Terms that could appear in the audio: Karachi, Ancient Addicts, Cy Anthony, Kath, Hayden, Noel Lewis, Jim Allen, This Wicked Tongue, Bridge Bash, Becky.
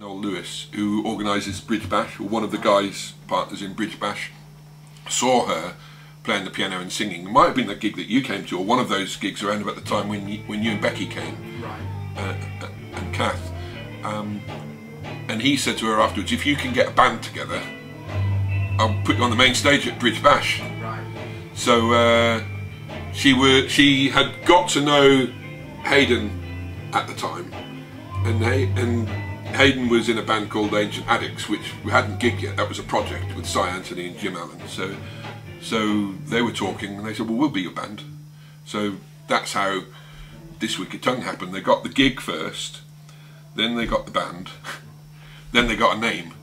Noel Lewis, who organises Bridge Bash, or one of the guys, partners in Bridge Bash, saw her playing the piano and singing. It might have been the gig that you came to, or one of those gigs around about the time when you and Becky came, right. And Kath. And he said to her afterwards, if you can get a band together, I'll put you on the main stage at Bridge Bash. Right. So she had got to know Hayden at the time, and Hayden was in a band called Ancient Addicts, which we hadn't gigged yet. That was a project with Cy Anthony and Jim Allen. So they were talking and they said, well, we'll be your band. So that's how This Wicked Tongue happened. They got the gig first, then they got the band, then they got a name.